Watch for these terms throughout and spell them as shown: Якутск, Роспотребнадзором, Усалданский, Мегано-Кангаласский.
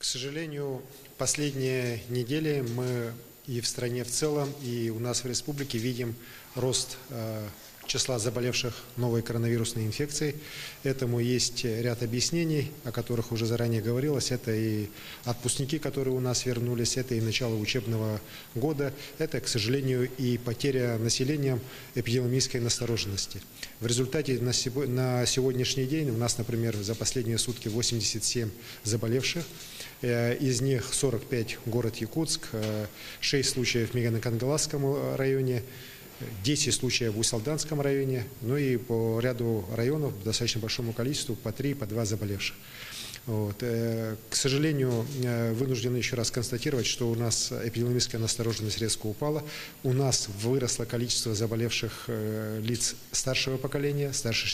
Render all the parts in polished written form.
К сожалению, последние недели мы и в стране в целом, и у нас в республике видим рост числа заболевших новой коронавирусной инфекцией. Этому есть ряд объяснений, о которых уже заранее говорилось. Это и отпускники, которые у нас вернулись, это и начало учебного года, это, к сожалению, и потеря населением эпидемиологической настороженности. В результате на сегодняшний день у нас, например, за последние сутки 87 заболевших. Из них 45 город Якутск, 6 случаев в Мегано-Кангаласском районе, 10 случаев в Усалданском районе, ну и по ряду районов, достаточно большому количеству, по 3, по 2 заболевших. Вот. К сожалению, вынуждены еще раз констатировать, что у нас эпидемиологическая настороженность резко упала. У нас выросло количество заболевших лиц старшего поколения, старше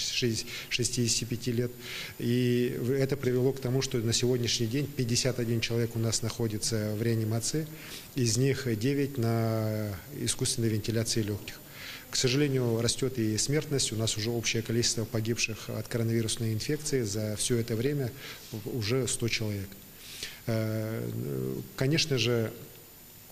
65 лет. И это привело к тому, что на сегодняшний день 51 человек у нас находится в реанимации. Из них 9 на искусственной вентиляции легких. К сожалению, растет и смертность. У нас уже общее количество погибших от коронавирусной инфекции за все это время уже 100 человек. Конечно же,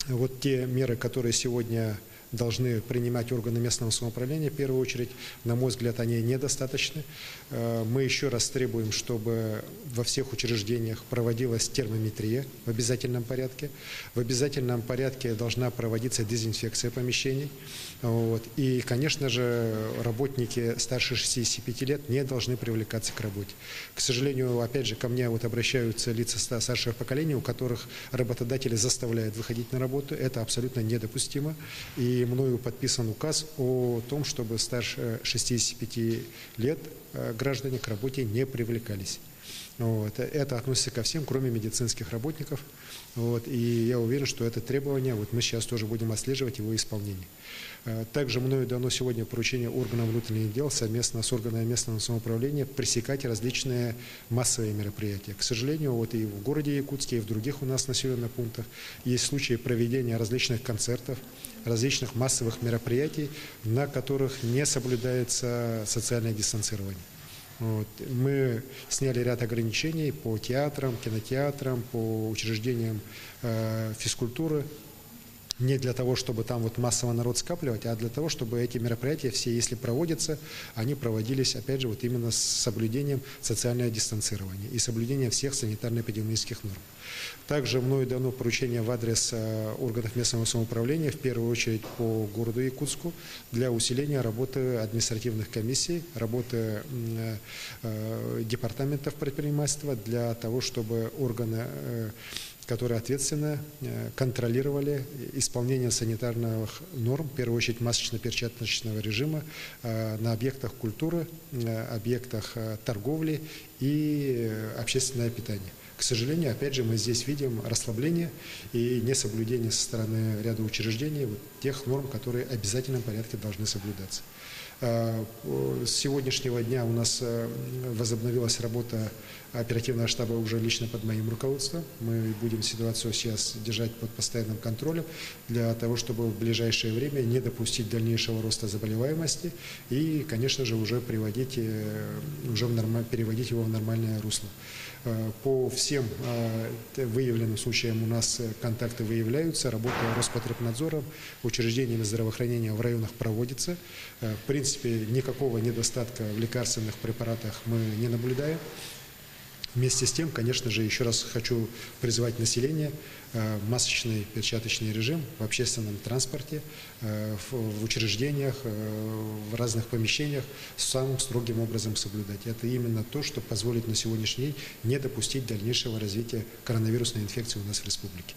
вот те меры, которые сегодня должны принимать органы местного самоуправления, в первую очередь, на мой взгляд, они недостаточны. Мы еще раз требуем, чтобы во всех учреждениях проводилась термометрия в обязательном порядке. В обязательном порядке должна проводиться дезинфекция помещений. Вот. И, конечно же, работники старше 65 лет не должны привлекаться к работе. К сожалению, опять же, ко мне вот обращаются лица старшего поколения, у которых работодатели заставляют выходить на работу. Это абсолютно недопустимо. И мною подписан указ о том, чтобы старше 65 лет граждане к работе не привлекались. Вот. Это относится ко всем, кроме медицинских работников. Вот. И я уверен, что это требование, вот мы сейчас тоже будем отслеживать его исполнение. Также мною дано сегодня поручение органам внутренних дел совместно с органами местного самоуправления пресекать различные массовые мероприятия. К сожалению, вот и в городе Якутске, и в других у нас населенных пунктах есть случаи проведения различных концертов, различных массовых мероприятий, на которых не соблюдается социальное дистанцирование. Вот. Мы сняли ряд ограничений по театрам, кинотеатрам, по учреждениям физкультуры. Не для того, чтобы там вот массово народ скапливать, а для того, чтобы эти мероприятия все, если проводятся, они проводились, опять же, вот именно с соблюдением социального дистанцирования и соблюдением всех санитарно-эпидемиологических норм. Также мною дано поручение в адрес органов местного самоуправления, в первую очередь по городу Якутску, для усиления работы административных комиссий, работы департаментов предпринимательства, для того, чтобы органы, которые ответственно контролировали исполнение санитарных норм, в первую очередь масочно-перчаточного режима, на объектах культуры, объектах торговли и общественное питание. К сожалению, опять же, мы здесь видим расслабление и несоблюдение со стороны ряда учреждений вот тех норм, которые в обязательном порядке должны соблюдаться. С сегодняшнего дня у нас возобновилась работа оперативного штаба уже лично под моим руководством. Мы будем ситуацию сейчас держать под постоянным контролем для того, чтобы в ближайшее время не допустить дальнейшего роста заболеваемости и, конечно же, переводить его в нормальное русло. По всем выявленным случаям у нас контакты выявляются, работа Роспотребнадзором, учреждениями здравоохранения в районах проводится. В принципе, никакого недостатка в лекарственных препаратах мы не наблюдаем. Вместе с тем, конечно же, еще раз хочу призвать население: масочный перчаточный режим в общественном транспорте, в учреждениях, в разных помещениях самым строгим образом соблюдать. Это именно то, что позволит на сегодняшний день не допустить дальнейшего развития коронавирусной инфекции у нас в республике.